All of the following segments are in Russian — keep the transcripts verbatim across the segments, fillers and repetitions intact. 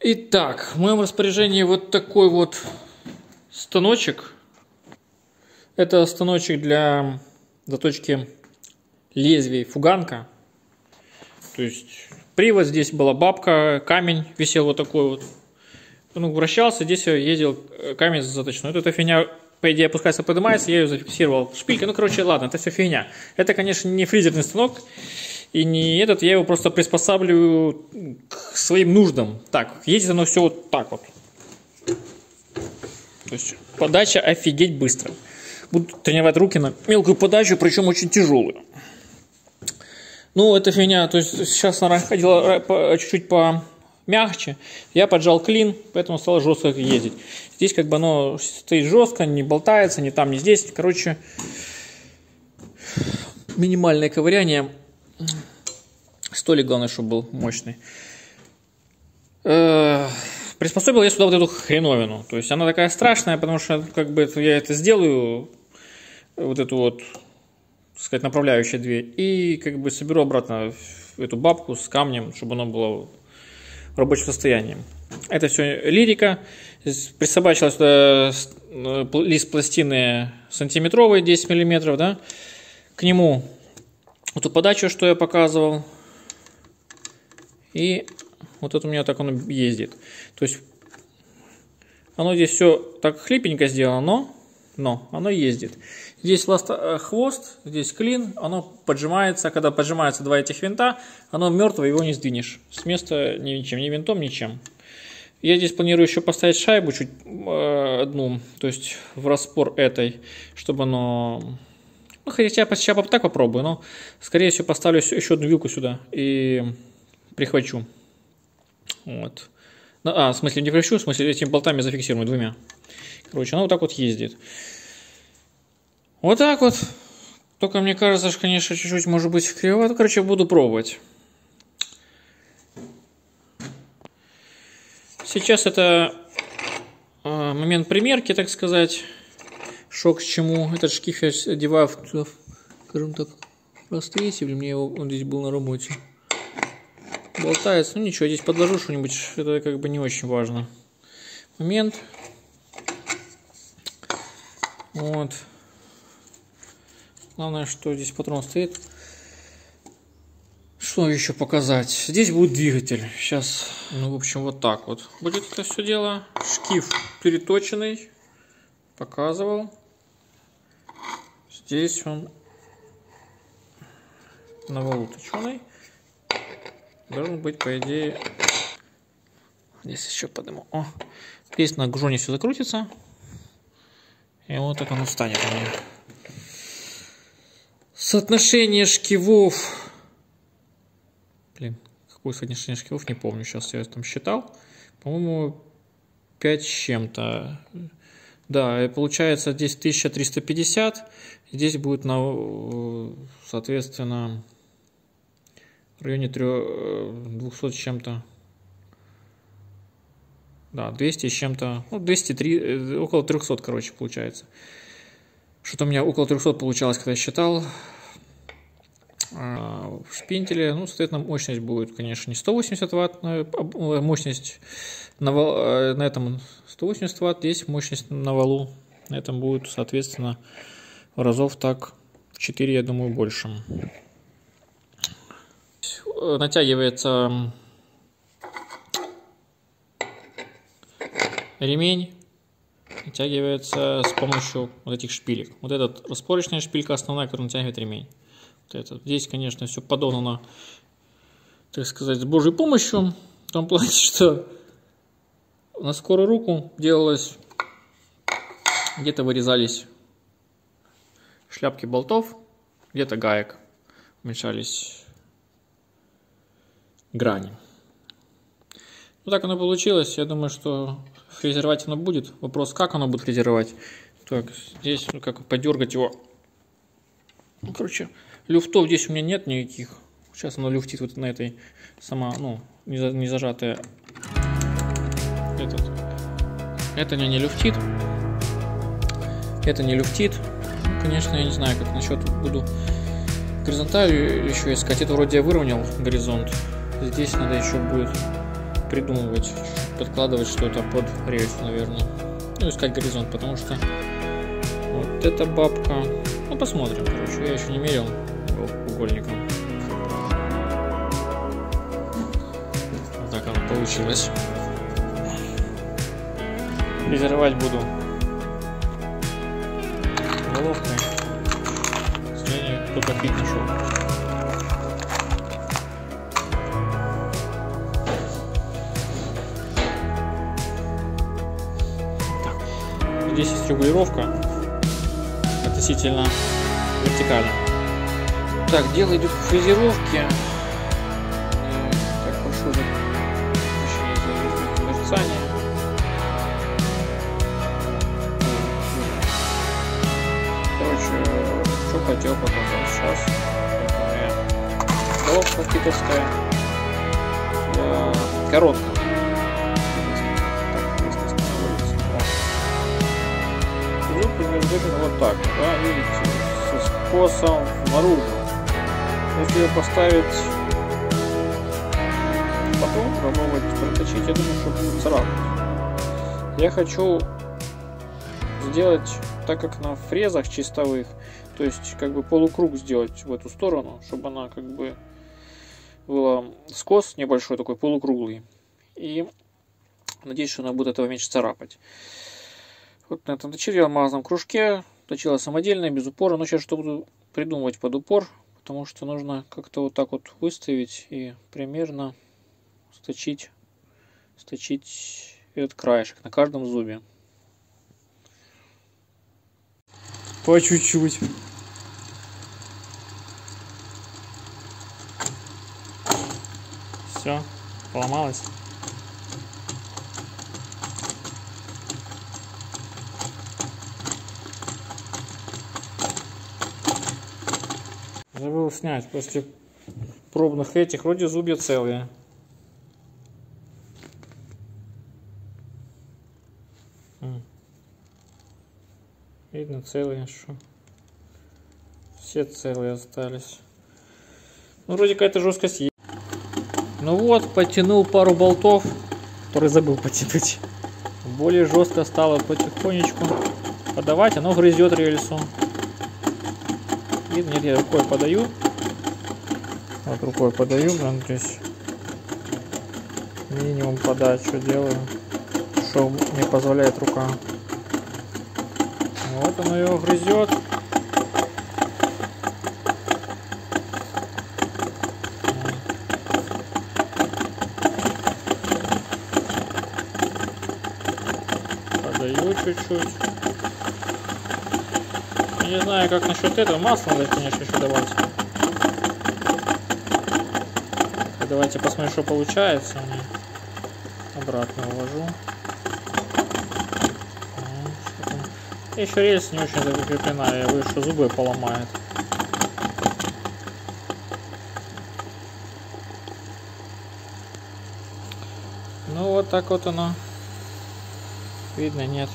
Итак, в моем распоряжении вот такой вот станочек. Это станочек для заточки лезвий фуганка. То есть привод, здесь была бабка, камень висел вот такой вот. Он вращался, здесь ездил камень заточной. Вот эта фигня, по идее, опускается, поднимается, я ее зафиксировал шпилькой. Ну, короче, ладно, это все фигня. Это, конечно, не фрезерный станок. И не этот, я его просто приспосабливаю к своим нуждам. Так, ездит оно все вот так вот. То есть подача офигеть быстро. Буду тренировать руки на мелкую подачу, причем очень тяжелую. Ну, это фигня, то есть сейчас она ходила чуть-чуть помягче. Я поджал клин, поэтому стало жестко ездить. Здесь как бы оно стоит жестко, не болтается, ни там, ни здесь. Короче, минимальное ковыряние. Столик, главное, чтобы был мощный. Э-э- приспособил я сюда вот эту хреновину. То есть она такая страшная, потому что как бы я это сделаю, вот эту вот, так сказать, направляющую дверь, и как бы соберу обратно эту бабку с камнем, чтобы она была в рабочем состоянии. Это все лирика. Присобачила сюда лист пластины сантиметровый, десять миллиметров, да? К нему вот эту подачу, что я показывал. И вот это у меня так оно ездит. То есть оно здесь все так хлипенько сделано, но, но оно ездит. Здесь хвост, здесь клин, оно поджимается. Когда поджимаются два этих винта, оно мертвое, его не сдвинешь. С места ничем, ни винтом, ничем. Я здесь планирую еще поставить шайбу чуть э, одну, то есть в распор этой, чтобы оно... Ну, хотя я сейчас так попробую, но, скорее всего, поставлю еще одну вилку сюда и прихвачу. Вот. А, в смысле не прихвачу, в смысле этими болтами зафиксирую двумя. Короче, она вот так вот ездит. Вот так вот. Только мне кажется, что, конечно, чуть-чуть, может быть, кривовато. Короче, буду пробовать. Сейчас это момент примерки, так сказать. Шок к чему. Этот шкив я одеваю в, скажем так, растресив. Мне его, он здесь был на работе. Болтается. Ну ничего, здесь подложу что-нибудь. Это как бы не очень важно. Момент. Вот. Главное, что здесь патрон стоит. Что еще показать? Здесь будет двигатель. Сейчас, ну в общем, вот так вот. Будет это все дело. Шкив переточенный. Показывал. Здесь он наволоточенный. Должен быть, по идее... Здесь еще подниму. О, здесь на гжоне все закрутится. И вот так оно встанет у меня. Соотношение шкивов... Блин, какое соотношение шкивов, не помню. Сейчас я там считал. По-моему, пять с чем-то. Да, и получается здесь тысяча триста пятьдесят. Здесь будет, на, соответственно... В районе двухсот с чем-то. Да, двести с чем-то. Ну, двести три, около трехсот, короче, получается. Что-то у меня около трехсот получалось, когда я считал. А в шпинделе, ну, соответственно, мощность будет, конечно, не сто восемьдесят ватт. Мощность на, вал, на этом сто восемьдесят ватт. Здесь мощность на валу. На этом будет, соответственно, разов так в четыре, я думаю, больше. Натягивается ремень, натягивается с помощью вот этих шпилек. Вот этот распорочная шпилька основная, которая натягивает ремень. Вот этот. Здесь, конечно, все подогнано, так сказать, с Божьей помощью. В том плане, что на скорую руку делалось, где-то вырезались шляпки болтов, где-то гаек уменьшались грани. Ну так оно получилось. Я думаю, что фрезеровать оно будет. Вопрос, как оно будет фрезеровать. Так, здесь, ну как подергать его. Ну, короче, люфтов здесь у меня нет никаких. Сейчас оно люфтит вот на этой сама, ну, не зажатая. Этот. Это не, не люфтит. Это не люфтит. Конечно, я не знаю, как насчет буду горизонталью еще искать. Это вроде я выровнял горизонт. Здесь надо еще будет придумывать, подкладывать что-то под рельс, наверное. Ну, искать горизонт, потому что вот эта бабка... Ну, посмотрим, короче, я еще не мерил угольником. Вот так оно получилось. Презервать буду головкой. К сожалению, потопить ничего. Здесь есть регулировка относительно вертикально. Так, дело идет к фрезеровке. Так, прошу за мерцание. Короче, что хотел показать сейчас. Головка китовская. Короткая. Вот так, да, видите, со скосом наружу. Если ее поставить потом, попробовать проточить, я думаю, что будет царапать. Я хочу сделать так, как на фрезах чистовых, то есть как бы полукруг сделать в эту сторону, чтобы она как бы была скос небольшой такой, полукруглый. И надеюсь, что она будет этого меньше царапать. Вот на этом точили алмазном кружке, точила самодельная, без упора, но сейчас что буду придумывать под упор, потому что нужно как-то вот так вот выставить и примерно сточить, сточить этот краешек на каждом зубе. По чуть-чуть. Все, поломалось. Забыл снять после пробных этих, вроде зубья целые. Видно, целые еще. Все целые остались. Ну, вроде какая-то жесткость есть. Ну вот, потянул пару болтов, которые забыл потянуть. Более жестко стало потихонечку подавать, оно грызет рельсу. Нет, я рукой подаю. Вот рукой подаю, блин, здесь минимум подать, что делаю, что мне позволяет рука. Вот она его грызет. Подаю чуть-чуть. Не знаю, как насчет этого. Масло надо, конечно, еще добавить. Давайте посмотрим, что получается. Обратно ввожу. Еще рельс не очень закреплена. Я боюсь, что зубы поломает. Ну, вот так вот оно. Видно, нет.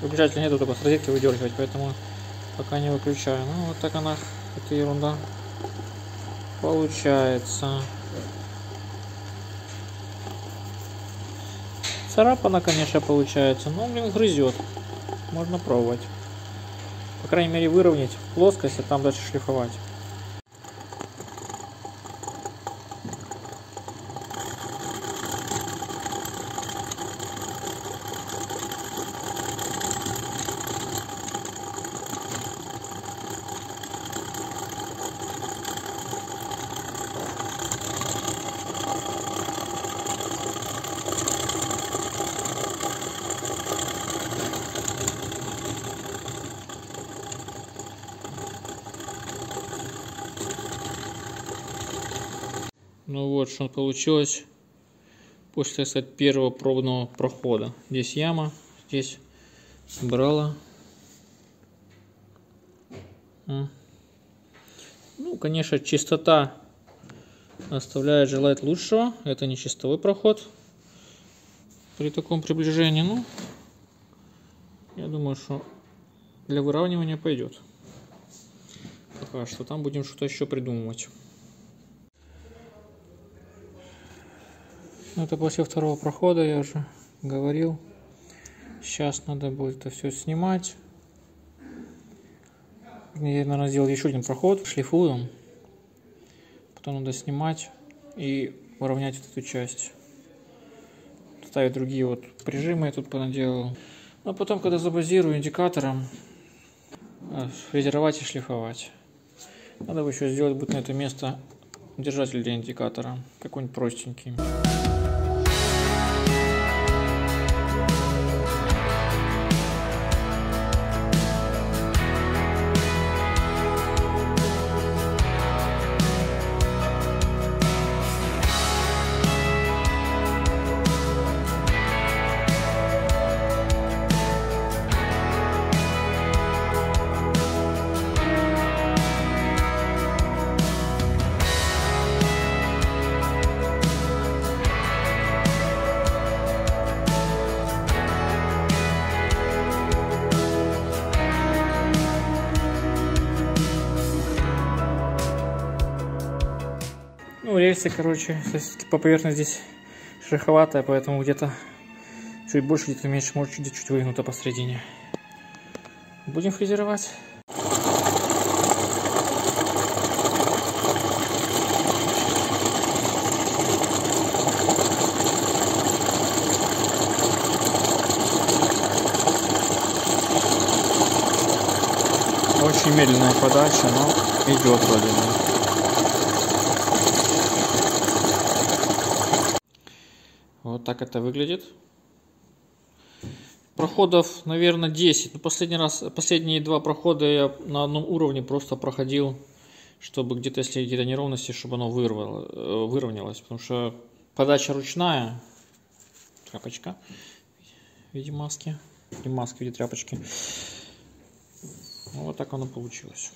Выключателя нету, только с розетки выдергивать, поэтому пока не выключаю. Ну вот так она, это ерунда получается. Царапана, конечно, получается, но, блин, грызет. Можно пробовать. По крайней мере, выровнять плоскость, а там дальше шлифовать. Ну вот, что получилось после, кстати, первого пробного прохода. Здесь яма, здесь брала. Ну, конечно, чистота оставляет желать лучшего. Это не чистовой проход при таком приближении. Ну, я думаю, что для выравнивания пойдет. Пока что там будем что-то еще придумывать. Это после второго прохода, я уже говорил. Сейчас надо будет это все снимать. Я, наверное, сделал еще один проход, шлифуем. Потом надо снимать и уравнять вот эту часть. Ставить другие вот прижимы я тут понаделал. А потом, когда забазирую индикатором, фрезеровать и шлифовать. Надо бы еще сделать, будет на это место держатель для индикатора. Какой-нибудь простенький. Ну, рельсы, короче, по поверхности здесь шероховатая, поэтому где-то чуть больше, где-то меньше, может, где-то чуть выгнуто посередине. Будем фрезеровать. Очень медленная подача, но идет вроде бы. Вот так это выглядит. Проходов, наверное, десять. Последний раз, последние два прохода я на одном уровне просто проходил, чтобы где-то, если где-то неровности, чтобы оно вырвало, выровнялось. Потому что подача ручная. Тряпочка в виде маски. И маски в виде тряпочки. Вот так оно получилось.